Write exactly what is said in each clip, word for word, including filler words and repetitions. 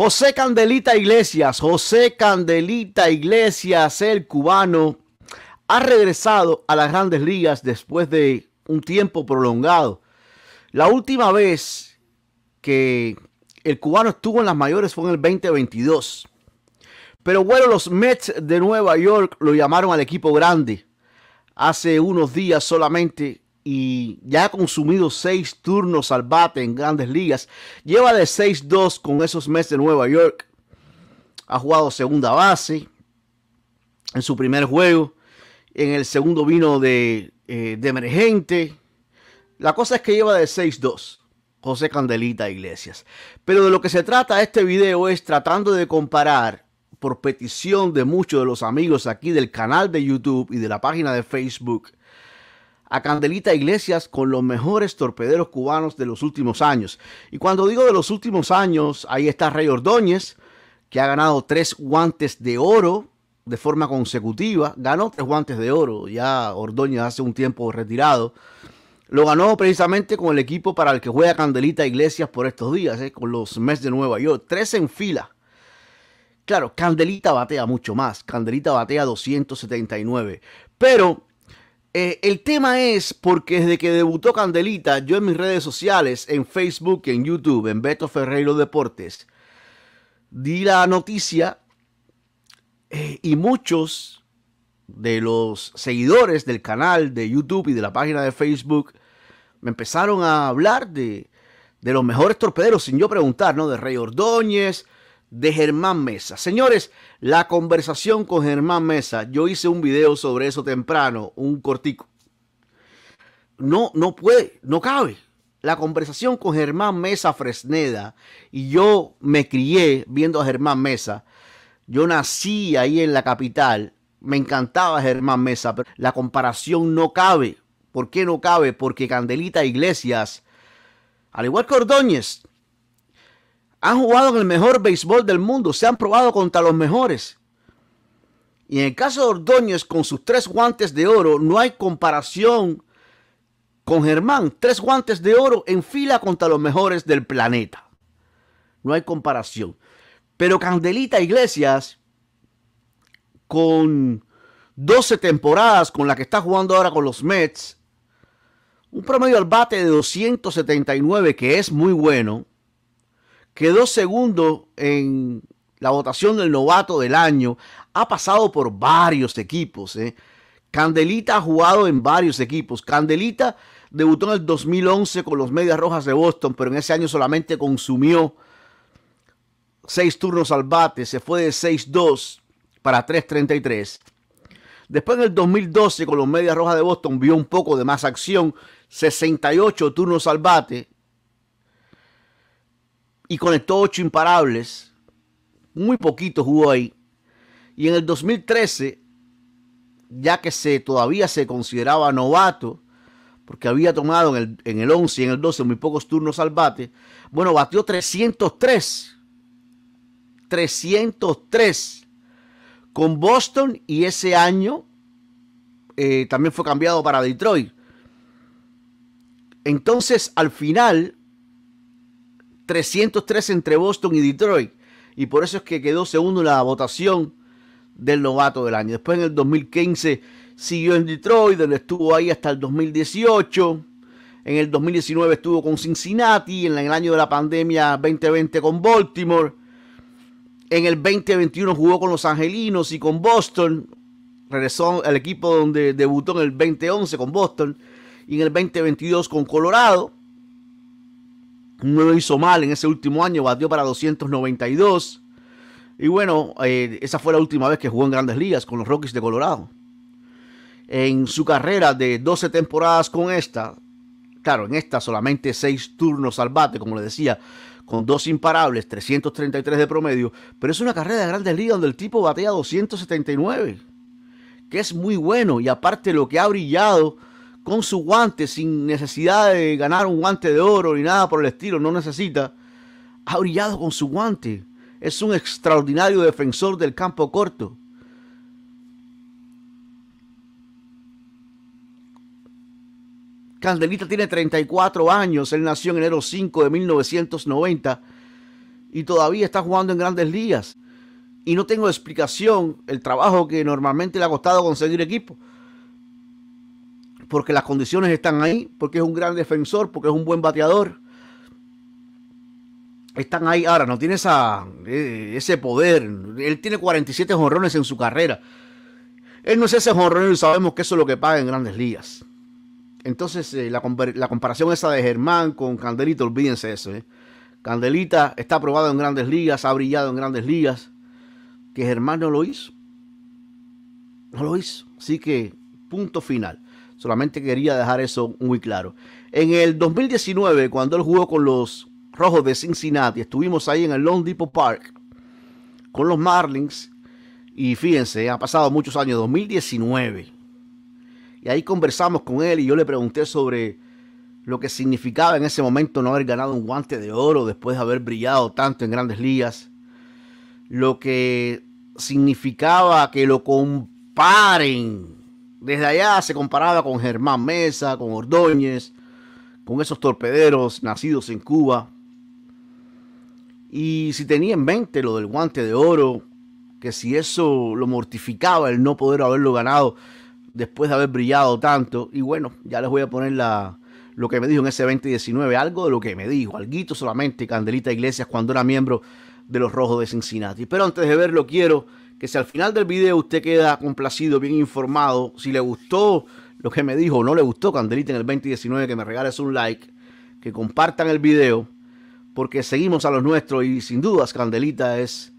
José Candelita Iglesias, José Candelita Iglesias, el cubano, ha regresado a las Grandes Ligas después de un tiempo prolongado. La última vez que el cubano estuvo en las mayores fue en el veinte veintidós. Pero bueno, los Mets de Nueva York lo llamaron al equipo grande hace unos días solamente y ya ha consumido seis turnos al bate en Grandes Ligas. Lleva de seis dos con esos Mets de Nueva York. Ha jugado segunda base en su primer juego. En el segundo vino de, eh, de emergente. La cosa es que lleva de seis dos José Candelita Iglesias. Pero de lo que se trata este video es tratando de comparar, por petición de muchos de los amigos aquí del canal de YouTube y de la página de Facebook, a Candelita Iglesias con los mejores torpederos cubanos de los últimos años. Y cuando digo de los últimos años, ahí está Rey Ordóñez, que ha ganado tres guantes de oro de forma consecutiva. Ganó tres guantes de oro, ya Ordóñez hace un tiempo retirado. Lo ganó precisamente con el equipo para el que juega Candelita Iglesias por estos días, ¿eh? con los Mets de Nueva York. Tres en fila. Claro, Candelita batea mucho más. Candelita batea doscientos setenta y nueve. Pero eh, el tema es porque desde que debutó Candelita, yo en mis redes sociales, en Facebook, en YouTube, en Beto Ferreiro Deportes, di la noticia eh, y muchos de los seguidores del canal de YouTube y de la página de Facebook me empezaron a hablar de, de los mejores torpederos sin yo preguntar, ¿no? De Rey Ordóñez, de Germán Mesa. Señores, la conversación con Germán Mesa, yo hice un video sobre eso temprano, un cortico. No, no puede, no cabe. La conversación con Germán Mesa Fresneda, y yo me crié viendo a Germán Mesa. Yo nací ahí en la capital, me encantaba Germán Mesa, pero la comparación no cabe. ¿Por qué no cabe? Porque Candelita Iglesias, al igual que Ordóñez, han jugado en el mejor béisbol del mundo. Se han probado contra los mejores. Y en el caso de Ordóñez, con sus tres guantes de oro, no hay comparación con Germán. Tres guantes de oro en fila contra los mejores del planeta. No hay comparación. Pero Candelita Iglesias, con doce temporadas con la que está jugando ahora con los Mets, un promedio al bate de doscientos setenta y nueve, que es muy bueno, quedó segundo en la votación del novato del año. Ha pasado por varios equipos. ¿eh? Candelita ha jugado en varios equipos. Candelita debutó en el dos mil once con los Medias Rojas de Boston, pero en ese año solamente consumió seis turnos al bate. Se fue de seis dos para tres treinta y tres. Después, en el dos mil doce, con los Medias Rojas de Boston, vio un poco de más acción. sesenta y ocho turnos al bate. Y conectó ocho imparables. Muy poquito jugó ahí. Y en el dos mil trece, ya que se, todavía se consideraba novato, porque había tomado en el, en el once y en el doce muy pocos turnos al bate, bueno, batió trescientos tres. trescientos tres con Boston, y ese año eh, también fue cambiado para Detroit. Entonces, al final, trescientos tres entre Boston y Detroit, y por eso es que quedó segundo en la votación del novato del año. Después, en el dos mil quince, siguió en Detroit, donde estuvo ahí hasta el dos mil dieciocho. En el dos mil diecinueve estuvo con Cincinnati, en el año de la pandemia veinte veinte con Baltimore. En el veinte veintiuno jugó con Los Angelinos y con Boston. Regresó al equipo donde debutó en el veinte once con Boston, y en el veinte veintidós con Colorado. No lo hizo mal en ese último año, batió para doscientos noventa y dos. Y bueno, eh, esa fue la última vez que jugó en Grandes Ligas con los Rockies de Colorado. En su carrera de doce temporadas con esta, claro, en esta solamente seis turnos al bate, como les decía, con dos imparables, trescientos treinta y tres de promedio. Pero es una carrera de Grandes Ligas donde el tipo batea doscientos setenta y nueve, que es muy bueno. Y aparte, lo que ha brillado con su guante, sin necesidad de ganar un guante de oro ni nada por el estilo, no necesita, ha brillado con su guante. Es un extraordinario defensor del campo corto. Candelita tiene treinta y cuatro años, él nació en enero cinco de mil novecientos noventa, y todavía está jugando en Grandes Ligas. Y no tengo explicación el trabajo que normalmente le ha costado conseguir equipo. Porque las condiciones están ahí, porque es un gran defensor, porque es un buen bateador. Están ahí. Ahora, no tiene esa, ese poder. Él tiene cuarenta y siete jonrones en su carrera. Él no es ese jonronero y sabemos que eso es lo que paga en Grandes Ligas. Entonces, eh, la, compar la comparación esa de Germán con Candelita, olvídense eso. Eh. Candelita está aprobado en Grandes Ligas, ha brillado en Grandes Ligas. Que Germán no lo hizo. No lo hizo. Así que, punto final. Solamente quería dejar eso muy claro. En el dos mil diecinueve, cuando él jugó con los Rojos de Cincinnati, estuvimos ahí en el Lone Depot Park con los Marlins. Y fíjense, ha pasado muchos años, dos mil diecinueve. Y ahí conversamos con él y yo le pregunté sobre lo que significaba en ese momento no haber ganado un guante de oro después de haber brillado tanto en Grandes Ligas. Lo que significaba que lo comparen. Desde allá se comparaba con Germán Mesa, con Ordóñez, con esos torpederos nacidos en Cuba. Y si tenía en mente lo del guante de oro, que si eso lo mortificaba el no poder haberlo ganado después de haber brillado tanto. Y bueno, ya les voy a poner la, lo que me dijo en ese veinte diecinueve, algo de lo que me dijo, alguito solamente Candelita Iglesias cuando era miembro de los Rojos de Cincinnati. Pero antes de verlo quiero que si al final del video usted queda complacido, bien informado, si le gustó lo que me dijo o no le gustó Candelita en el veinte diecinueve, que me regales un like, que compartan el video, porque seguimos a los nuestros y sin dudas Candelita es...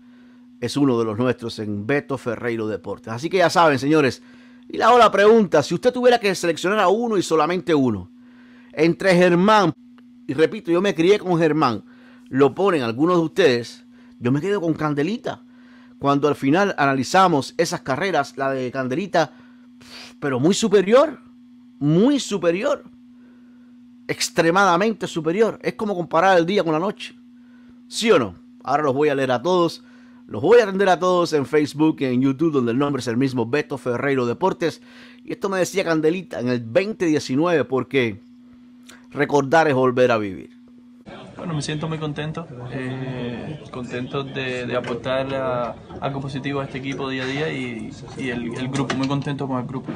es uno de los nuestros en Beto Ferreiro Deportes. Así que ya saben, señores. Y le hago la pregunta. Si usted tuviera que seleccionar a uno y solamente uno, entre Germán, y repito, yo me crié con Germán, lo ponen algunos de ustedes, yo me quedo con Candelita. Cuando al final analizamos esas carreras, la de Candelita, pero muy superior. Muy superior. Extremadamente superior. Es como comparar el día con la noche. ¿Sí o no? Ahora los voy a leer a todos. Los voy a atender a todos en Facebook y en YouTube, donde el nombre es el mismo, Beto Ferreiro Deportes. Y esto me decía Candelita en el veinte diecinueve, porque recordar es volver a vivir. Bueno, me siento muy contento, eh, contento de, de aportar a, algo positivo a este equipo día a día y, y el, el grupo, muy contento con el grupo.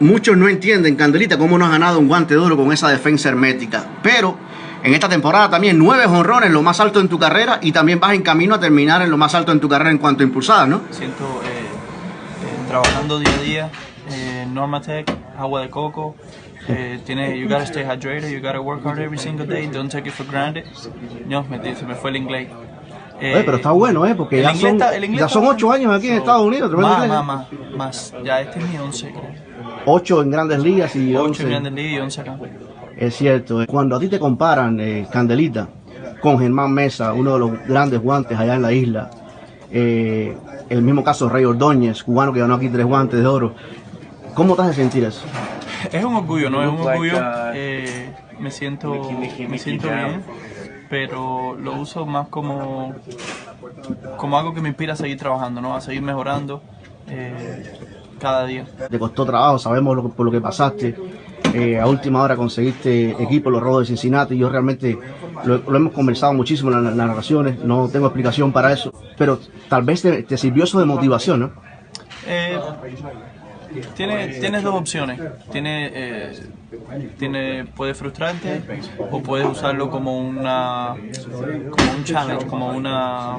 Muchos no entienden, Candelita, cómo no has ganado un guante de oro con esa defensa hermética, pero en esta temporada también nueve jonrones, lo más alto en tu carrera, y también vas en camino a terminar en lo más alto en tu carrera en cuanto a impulsadas, ¿no? Siento eh, eh, trabajando día a día, eh, Normatec, Agua de Coco. Eh, tiene, you gotta stay hydrated, you gotta work hard every single day, don't take it for granted. No, me, se me fue el inglés. Eh, Oye, pero está bueno, ¿eh? Porque ya son, está, ya son ocho años aquí en so, Estados Unidos. Más, más, más, más. Ya este es mi once, creo. Ocho en Grandes Ligas y once. Ocho en Grandes Ligas y once acá. Es cierto. Cuando a ti te comparan, eh, Candelita, con Germán Mesa, uno de los grandes guantes allá en la isla, eh, el mismo caso Rey Ordóñez, cubano que ganó aquí tres guantes de oro, ¿cómo te hace sentir eso? Es un orgullo, ¿no? Es un orgullo. Eh, me siento, me siento bien, pero lo uso más como, como algo que me inspira a seguir trabajando, ¿no? A seguir mejorando eh, cada día. Te costó trabajo, sabemos lo, por lo que pasaste. Eh, a última hora conseguiste equipo, los Rojos de Cincinnati. Yo realmente lo, lo hemos conversado muchísimo en las narraciones. No tengo explicación para eso, pero tal vez te, te sirvió eso de motivación, ¿no? Eh, Tienes, tienes dos opciones, tienes, eh, tienes, puedes frustrarte o puedes usarlo como una, como un challenge, como una,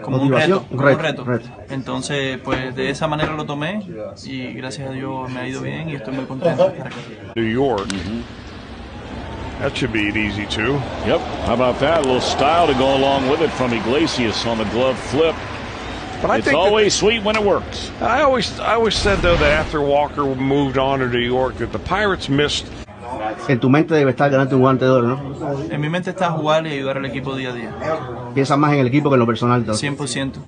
como un reto, como un reto. Entonces, pues de esa manera lo tomé y gracias a Dios me ha ido bien y estoy muy contento de estar aquí. New York. That should be easy too. Yep. How about that? A little style to go along with it from Iglesias on the glove flip. But I it's think always that, sweet when it works. I always, I always said though that after Walker moved on to New York, that the Pirates missed. En tu mente debe estar ganando un guante de oro, ¿no? En mi mente está jugar y ayudar al equipo día a día. Piensas más en el equipo que en lo personal, ¿no? cien por ciento.